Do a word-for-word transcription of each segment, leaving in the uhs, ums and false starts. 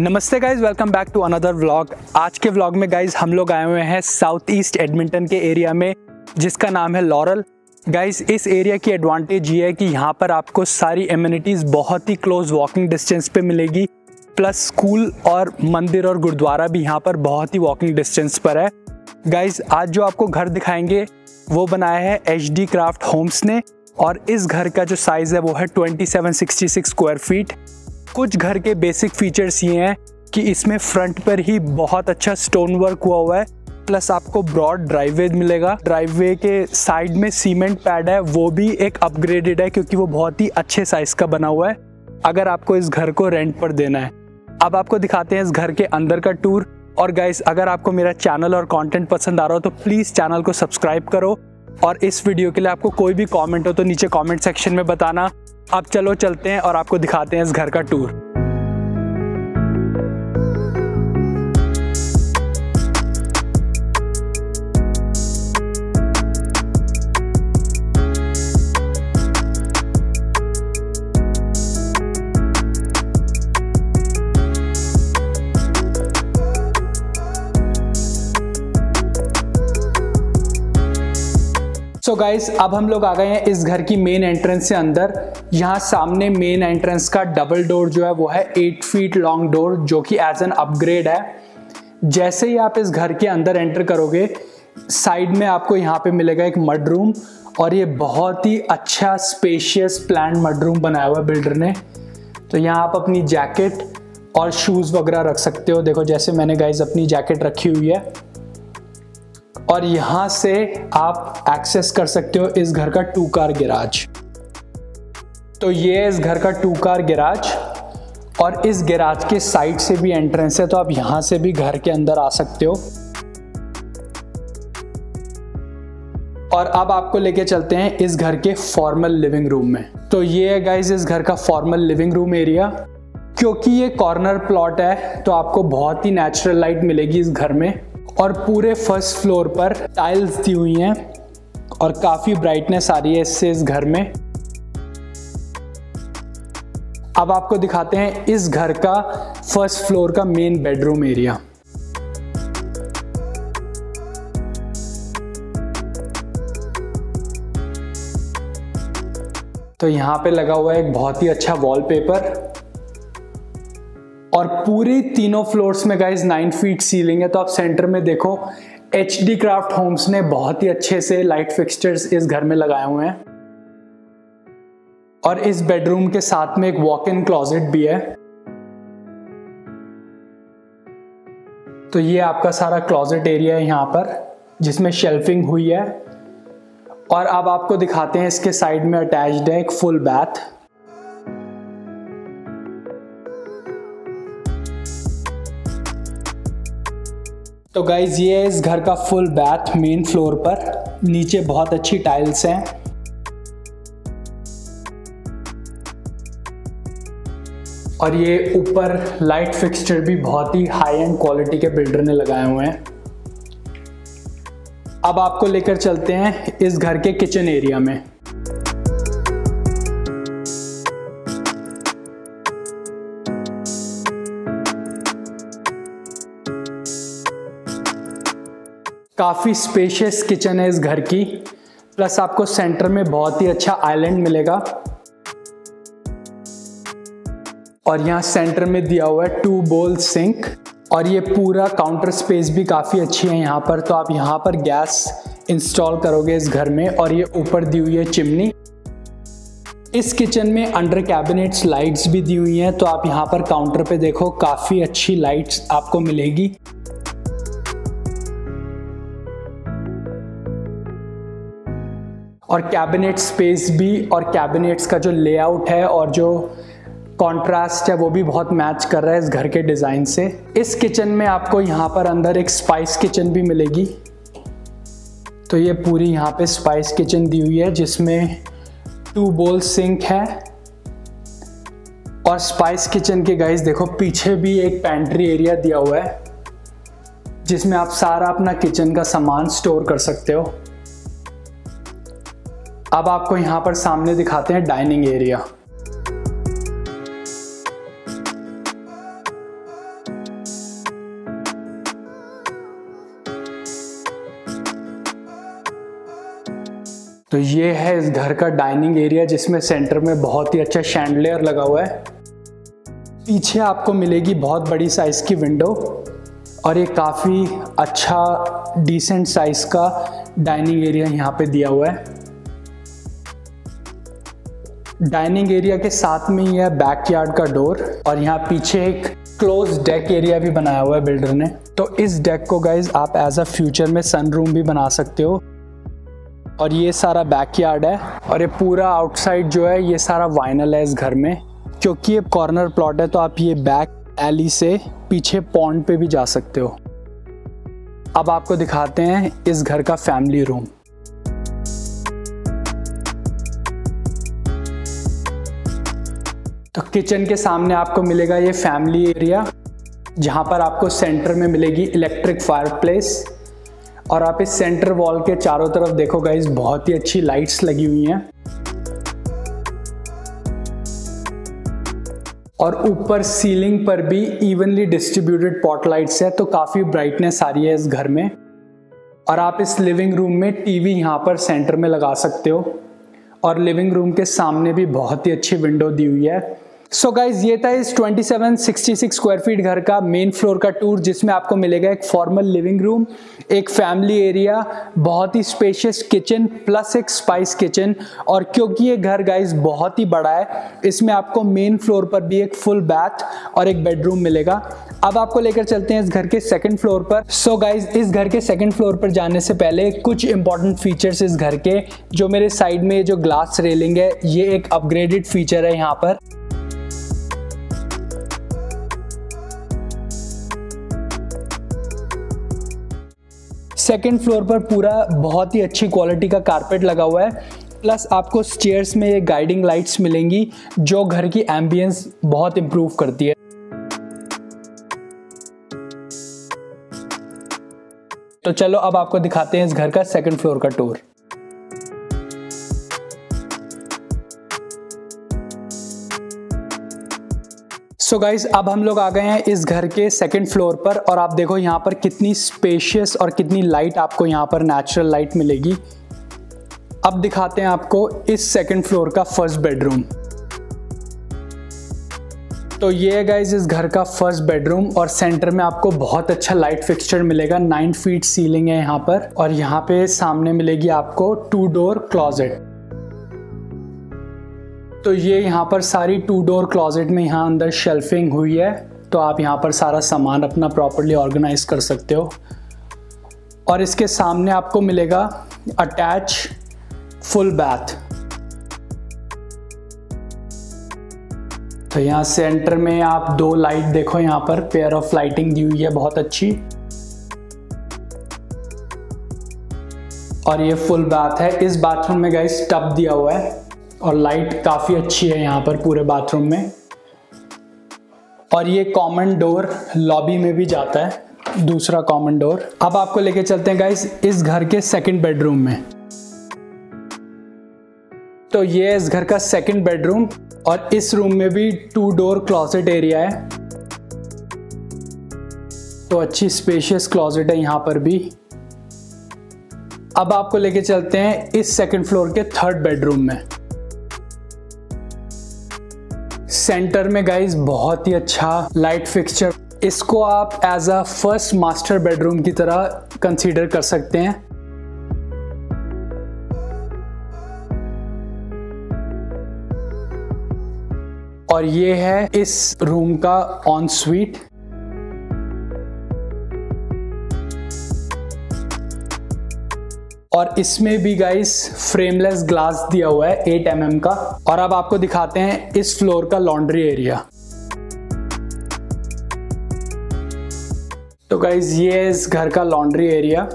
नमस्ते guys, welcome back to another vlog. आज के व्लॉग में गाइज हम लोग आए हुए हैं साउथ ईस्ट एडमिंटन के एरिया में जिसका नाम है लॉरल। गाइज इस एरिया की एडवांटेज ये है कि यहाँ पर आपको सारी एम्यूनिटीज़ बहुत ही क्लोज वॉकिंग डिस्टेंस पे मिलेगी, प्लस स्कूल और मंदिर और गुरुद्वारा भी यहाँ पर बहुत ही वॉकिंग डिस्टेंस पर है। गाइज आज जो आपको घर दिखाएंगे वो बनाया है एच डी क्राफ्ट होम्स ने, और इस घर का जो साइज़ है वो है twenty seven sixty six square feet. कुछ घर के बेसिक फीचर्स ये हैं कि इसमें फ्रंट पर ही बहुत अच्छा स्टोन वर्क हुआ हुआ है, प्लस आपको ब्रॉड ड्राइववे मिलेगा। ड्राइववे के साइड में सीमेंट पैड है, वो भी एक अपग्रेडेड है क्योंकि वो बहुत ही अच्छे साइज़ का बना हुआ है अगर आपको इस घर को रेंट पर देना है। अब आपको दिखाते हैं इस घर के अंदर का टूर। और गाइस अगर आपको मेरा चैनल और कॉन्टेंट पसंद आ रहा हो तो प्लीज़ चैनल को सब्सक्राइब करो, और इस वीडियो के लिए आपको कोई भी कॉमेंट हो तो नीचे कॉमेंट सेक्शन में बताना। अब चलो चलते हैं और आपको दिखाते हैं इस घर का टूर। सो so गाइस अब हम लोग आ गए हैं इस घर की मेन एंट्रेंस से अंदर। यहाँ सामने मेन एंट्रेंस का डबल डोर जो है वो है एट फीट लॉन्ग डोर, जो कि एज एन अपग्रेड है। जैसे ही आप इस घर के अंदर एंटर करोगे साइड में आपको यहाँ पे मिलेगा एक मड रूम, और ये बहुत ही अच्छा स्पेशियस प्लान मड रूम बनाया हुआ है बिल्डर ने। तो यहाँ आप अपनी जैकेट और शूज़ वगैरह रख सकते हो। देखो जैसे मैंने गाइज अपनी जैकेट रखी हुई है, और यहाँ से आप एक्सेस कर सकते हो इस घर का टू कार गैराज। तो ये इस घर का टू कार गैराज, और इस गैराज के साइड से भी एंट्रेंस है, तो आप यहाँ से भी घर के अंदर आ सकते हो। और अब आपको लेके चलते हैं इस घर के फॉर्मल लिविंग रूम में। तो ये है गाइज इस घर का फॉर्मल लिविंग रूम एरिया। क्योंकि ये कॉर्नर प्लॉट है तो आपको बहुत ही नेचुरल लाइट मिलेगी इस घर में, और पूरे फर्स्ट फ्लोर पर टाइल्स दी हुई हैं और काफ़ी ब्राइटनेस आ रही है इससे इस घर में। अब आपको दिखाते हैं इस घर का फर्स्ट फ्लोर का मेन बेडरूम एरिया। तो यहाँ पे लगा हुआ है एक बहुत ही अच्छा वॉलपेपर, और पूरी तीनों फ्लोर्स में गाइज नाइन फीट सीलिंग है। तो आप सेंटर में देखो एच डी क्राफ्ट होम्स ने बहुत ही अच्छे से लाइट फिक्सचर्स इस घर में लगाए हुए हैं, और इस बेडरूम के साथ में एक वॉक इन क्लोजेट भी है। तो ये आपका सारा क्लोजेट एरिया है यहाँ पर, जिसमें शेल्फिंग हुई है। और अब आपको दिखाते हैं इसके साइड में अटैच्ड है एक फुल बाथ। तो गाइज ये इस घर का फुल बाथ मेन फ्लोर पर, नीचे बहुत अच्छी टाइल्स हैं। और ये ऊपर लाइट फिक्सचर भी बहुत ही हाई एंड क्वालिटी के बिल्डर ने लगाए हुए हैं। अब आपको लेकर चलते हैं इस घर के किचन एरिया में। काफ़ी स्पेशियस किचन है इस घर की, प्लस आपको सेंटर में बहुत ही अच्छा आइलैंड मिलेगा, और यहाँ सेंटर में दिया हुआ है टू बोल सिंक। और ये पूरा काउंटर स्पेस भी काफ़ी अच्छी है यहाँ पर, तो आप यहाँ पर गैस इंस्टॉल करोगे इस घर में। और ये ऊपर दी हुई है चिमनी। इस किचन में अंडर कैबिनेट्स लाइट्स भी दी हुई हैं, तो आप यहाँ पर काउंटर पे देखो काफ़ी अच्छी लाइट्स आपको मिलेगी। और कैबिनेट स्पेस भी, और कैबिनेट्स का जो लेआउट है और जो कंट्रास्ट है वो भी बहुत मैच कर रहा है इस घर के डिज़ाइन से। इस किचन में आपको यहाँ पर अंदर एक स्पाइस किचन भी मिलेगी। तो ये पूरी यहाँ पे स्पाइस किचन दी हुई है, जिसमें टू बोल सिंक है। और स्पाइस किचन के गाइस देखो पीछे भी एक पेंट्री एरिया दिया हुआ है, जिसमें आप सारा अपना किचन का सामान स्टोर कर सकते हो। अब आपको यहाँ पर सामने दिखाते हैं डाइनिंग एरिया। तो ये है इस घर का डाइनिंग एरिया जिसमें सेंटर में बहुत ही अच्छा शैंडलियर लगा हुआ है। पीछे आपको मिलेगी बहुत बड़ी साइज़ की विंडो और ये काफ़ी अच्छा डिसेंट साइज़ का डाइनिंग एरिया यहाँ पे दिया हुआ है। डाइनिंग एरिया के साथ में ही है बैकयार्ड का डोर और यहाँ पीछे एक क्लोज डेक एरिया भी बनाया हुआ है बिल्डर ने। तो इस डेक को गाइज आप एज अ फ्यूचर में सन रूम भी बना सकते हो। और ये सारा बैकयार्ड है और ये पूरा आउटसाइड जो है ये सारा वाइनल है इस घर में, क्योंकि ये कॉर्नर प्लॉट है तो आप ये बैक एली से पीछे पॉन्ड पे भी जा सकते हो। अब आपको दिखाते हैं इस घर का फैमिली रूम। तो किचन के सामने आपको मिलेगा ये फैमिली एरिया जहाँ पर आपको सेंटर में मिलेगी इलेक्ट्रिक फायरप्लेस और आप इस सेंटर वॉल के चारों तरफ देखो गाइस बहुत ही अच्छी लाइट्स लगी हुई हैं। और ऊपर सीलिंग पर भी इवनली डिस्ट्रीब्यूटेड पॉट लाइट्स है तो काफ़ी ब्राइटनेस आ रही है इस घर में। और आप इस लिविंग रूम में टीवी यहाँ पर सेंटर में लगा सकते हो और लिविंग रूम के सामने भी बहुत ही अच्छी विंडो दी हुई है। सो so गाइज ये था इस सत्ताईस सौ छियासठ स्क्वायर फीट घर का मेन फ्लोर का टूर जिसमें आपको मिलेगा एक फॉर्मल लिविंग रूम, एक फैमिली एरिया, बहुत ही स्पेशियस किचन प्लस एक स्पाइस किचन। और क्योंकि ये घर गाइज बहुत ही बड़ा है इसमें आपको मेन फ्लोर पर भी एक फुल बाथ और एक बेडरूम मिलेगा। अब आपको लेकर चलते हैं इस घर के सेकंड फ्लोर पर। सो so गाइज इस घर के सेकंड फ्लोर पर जाने से पहले कुछ इंपॉर्टेंट फीचर्स इस घर के। जो मेरे साइड में जो ग्लास रेलिंग है ये एक अपग्रेडेड फीचर है यहाँ पर। सेकेंड फ्लोर पर पूरा बहुत ही अच्छी क्वालिटी का कारपेट लगा हुआ है, प्लस आपको स्टेयर्स में ये गाइडिंग लाइट्स मिलेंगी जो घर की एम्बियंस बहुत इम्प्रूव करती है। तो चलो अब आपको दिखाते हैं इस घर का सेकेंड फ्लोर का टूर। सो so गाइज अब हम लोग आ गए हैं इस घर के सेकंड फ्लोर पर और आप देखो यहाँ पर कितनी स्पेशियस और कितनी लाइट आपको यहाँ पर नेचुरल लाइट मिलेगी। अब दिखाते हैं आपको इस सेकंड फ्लोर का फर्स्ट बेडरूम। तो ये है गाइज इस घर का फर्स्ट बेडरूम और सेंटर में आपको बहुत अच्छा लाइट फिक्सचर मिलेगा। नाइन फीट सीलिंग है यहाँ पर और यहाँ पे सामने मिलेगी आपको टू डोर क्लॉजेट। तो ये यहाँ पर सारी टू डोर क्लॉजेट में यहाँ अंदर शेल्फिंग हुई है तो आप यहाँ पर सारा सामान अपना प्रॉपर्ली ऑर्गेनाइज कर सकते हो। और इसके सामने आपको मिलेगा अटैच फुल बाथ। तो यहाँ सेंटर में आप दो लाइट देखो, यहाँ पर पेयर ऑफ लाइटिंग दी हुई है बहुत अच्छी। और ये फुल बाथ है। इस बाथरूम में गाइस टब दिया हुआ है और लाइट काफ़ी अच्छी है यहाँ पर पूरे बाथरूम में। और ये कॉमन डोर लॉबी में भी जाता है, दूसरा कॉमन डोर। अब आपको लेके चलते हैं गाइस इस घर के सेकंड बेडरूम में। तो ये इस घर का सेकंड बेडरूम और इस रूम में भी टू डोर क्लॉजेट एरिया है तो अच्छी स्पेशियस क्लॉजेट है यहाँ पर भी। अब आपको लेके चलते हैं इस सेकंड फ्लोर के थर्ड बेडरूम में। सेंटर में गाइज बहुत ही अच्छा लाइट फिक्सचर, इसको आप as a first master bedroom की तरह कंसीडर कर सकते हैं। और ये है इस रूम का ऑन स्वीट। और इसमें भी गाइस फ्रेमलेस ग्लास दिया हुआ है आठ एम एम का। और अब आपको दिखाते हैं इस फ्लोर का लॉन्ड्री एरिया। तो गाइस ये है इस घर का लॉन्ड्री एरिया।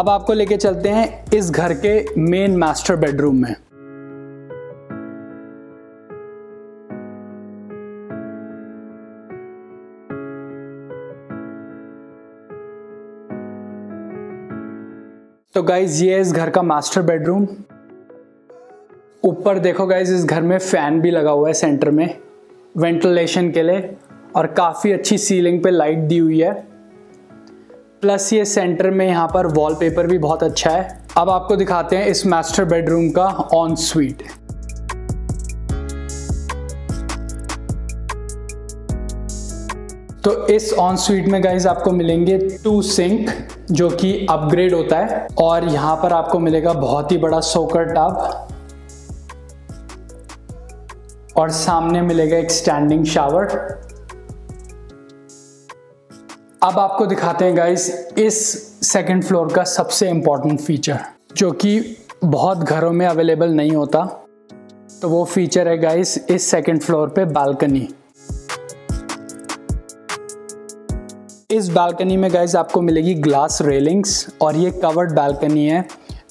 अब आपको लेके चलते हैं इस घर के मेन मास्टर बेडरूम में। तो गाइज ये इस घर का मास्टर बेडरूम। ऊपर देखो गाइज इस घर में फैन भी लगा हुआ है सेंटर में वेंटिलेशन के लिए और काफ़ी अच्छी सीलिंग पे लाइट दी हुई है। प्लस ये सेंटर में यहाँ पर वॉलपेपर भी बहुत अच्छा है अब आपको दिखाते हैं इस मास्टर बेडरूम का ऑन स्वीट। तो इस ऑन स्वीट में गाइज आपको मिलेंगे टू सिंक जो कि अपग्रेड होता है, और यहाँ पर आपको मिलेगा बहुत ही बड़ा सोकर टब, और सामने मिलेगा एक स्टैंडिंग शावर। अब आपको दिखाते हैं गाइज इस सेकंड फ्लोर का सबसे इम्पॉर्टेंट फीचर जो कि बहुत घरों में अवेलेबल नहीं होता, तो वो फीचर है गाइज इस सेकंड फ्लोर पे बालकनी। इस बालकनी में गाइज आपको मिलेगी ग्लास रेलिंग्स और ये कवर्ड बालकनी है,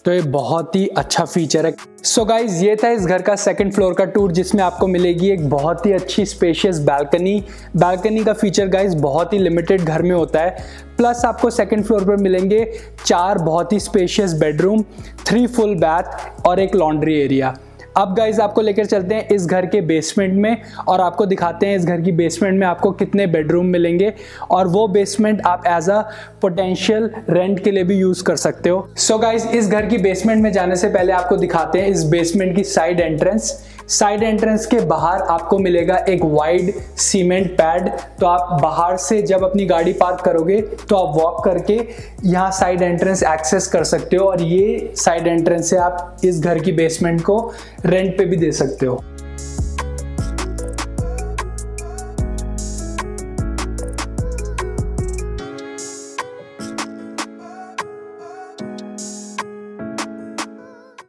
तो ये बहुत ही अच्छा फीचर है। सो so गाइज ये था इस घर का सेकंड फ्लोर का टूर, जिसमें आपको मिलेगी एक बहुत ही अच्छी स्पेशियस बालकनी। बालकनी का फीचर गाइज बहुत ही लिमिटेड घर में होता है। प्लस आपको सेकंड फ्लोर पर मिलेंगे चार बहुत ही spacious bedroom, three full bath और एक लॉन्ड्री एरिया। अब गाइज आपको लेकर चलते हैं इस घर के बेसमेंट में और आपको दिखाते हैं इस घर की बेसमेंट में आपको कितने बेडरूम मिलेंगे, और वो बेसमेंट आप एज अ पोटेंशियल रेंट के लिए भी यूज़ कर सकते हो। सो so गाइज इस घर की बेसमेंट में जाने से पहले आपको दिखाते हैं इस बेसमेंट की साइड एंट्रेंस। साइड एंट्रेंस के बाहर आपको मिलेगा एक वाइड सीमेंट पैड, तो आप बाहर से जब अपनी गाड़ी पार्क करोगे तो आप वॉक करके यहाँ साइड एंट्रेंस एक्सेस कर सकते हो, और ये साइड एंट्रेंस से आप इस घर की बेसमेंट को रेंट पे भी दे सकते हो।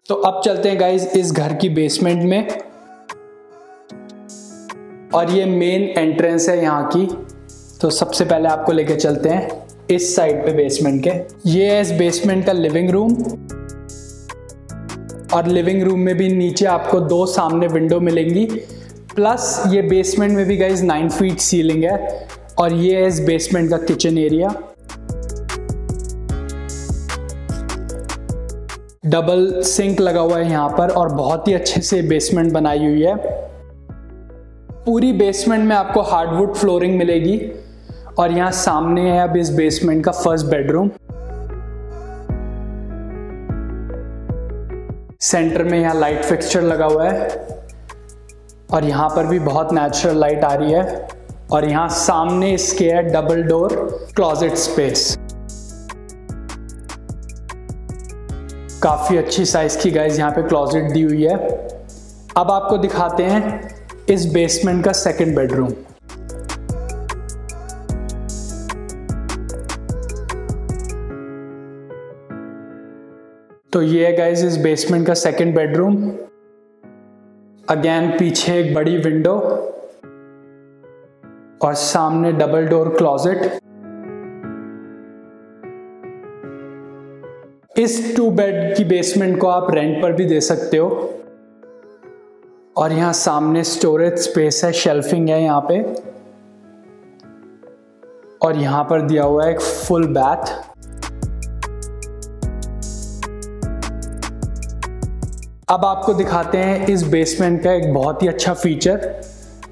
तो अब चलते हैं गाइज इस घर की बेसमेंट में, और ये मेन एंट्रेंस है यहाँ की। तो सबसे पहले आपको लेके चलते हैं इस साइड पे बेसमेंट के। ये है इस बेसमेंट का लिविंग रूम, और लिविंग रूम में भी नीचे आपको दो सामने विंडो मिलेंगी। प्लस ये बेसमेंट में भी गाइज नाइन फीट सीलिंग है, और ये है इस बेसमेंट का किचन एरिया। डबल सिंक लगा हुआ है यहाँ पर, और बहुत ही अच्छे से बेसमेंट बनाई हुई है। पूरी बेसमेंट में आपको हार्डवुड फ्लोरिंग मिलेगी, और यहाँ सामने है अब इस बेसमेंट का फर्स्ट बेडरूम। सेंटर में यहाँ लाइट फिक्सचर लगा हुआ है, और यहाँ पर भी बहुत नेचुरल लाइट आ रही है, और यहाँ सामने इसके है डबल डोर क्लोजेट स्पेस। काफ़ी अच्छी साइज़ की गाइज यहाँ पे क्लोजेट दी हुई है। अब आपको दिखाते हैं इस बेसमेंट का सेकंड बेडरूम। तो ये है गाइज इस बेसमेंट का सेकंड बेडरूम। अगेन पीछे एक बड़ी विंडो, और सामने डबल डोर क्लोजेट। इस टू बेड की बेसमेंट को आप रेंट पर भी दे सकते हो, और यहाँ सामने स्टोरेज स्पेस है, शेल्फिंग है यहाँ पे, और यहाँ पर दिया हुआ है एक फुल बैथ। अब आपको दिखाते हैं इस बेसमेंट का एक बहुत ही अच्छा फीचर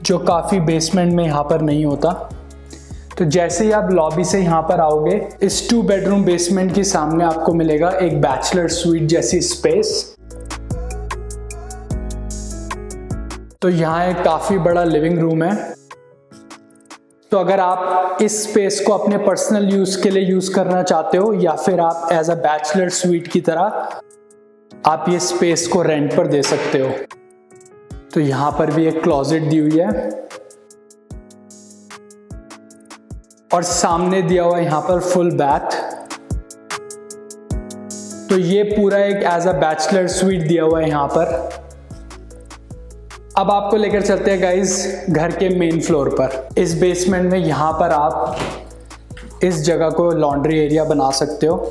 जो काफ़ी बेसमेंट में यहाँ पर नहीं होता। तो जैसे ही आप लॉबी से यहाँ पर आओगे, इस टू बेडरूम बेसमेंट के सामने आपको मिलेगा एक बैचलर स्वीट जैसी स्पेस। तो यहाँ एक काफ़ी बड़ा लिविंग रूम है, तो अगर आप इस स्पेस को अपने पर्सनल यूज़ के लिए यूज़ करना चाहते हो, या फिर आप एज अ बैचलर स्वीट की तरह आप ये स्पेस को रेंट पर दे सकते हो। तो यहाँ पर भी एक क्लोजेट दी हुई है, और सामने दिया हुआ यहाँ पर फुल बैथ। तो ये पूरा एक एज अ बैचलर स्वीट दिया हुआ है यहाँ पर। अब आपको लेकर चलते हैं गाइज घर के मेन फ्लोर पर। इस बेसमेंट में यहाँ पर आप इस जगह को लॉन्ड्री एरिया बना सकते हो।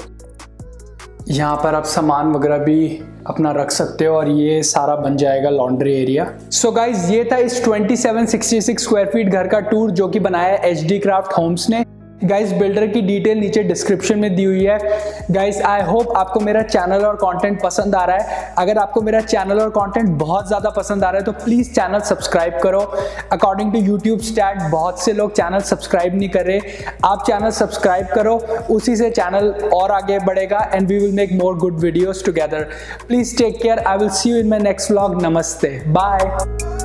यहाँ पर आप सामान वगैरह भी अपना रख सकते हो, और ये सारा बन जाएगा लॉन्ड्री एरिया। सो गाइज ये था इस सत्ताईस सौ छियासठ स्क्वायर फीट घर का टूर जो कि बनाया है एच डी क्राफ्ट होम्स ने। गाइज बिल्डर की डिटेल नीचे डिस्क्रिप्शन में दी हुई है। गाइज आई होप आपको मेरा चैनल और कंटेंट पसंद आ रहा है। अगर आपको मेरा चैनल और कंटेंट बहुत ज़्यादा पसंद आ रहा है तो प्लीज़ चैनल सब्सक्राइब करो। अकॉर्डिंग टू यूट्यूब स्टैट बहुत से लोग चैनल सब्सक्राइब नहीं कर रहे, आप चैनल सब्सक्राइब करो, उसी से चैनल और आगे बढ़ेगा and we will make more good videos together. Please take care, I will see you in my next vlog. नमस्ते, बाय।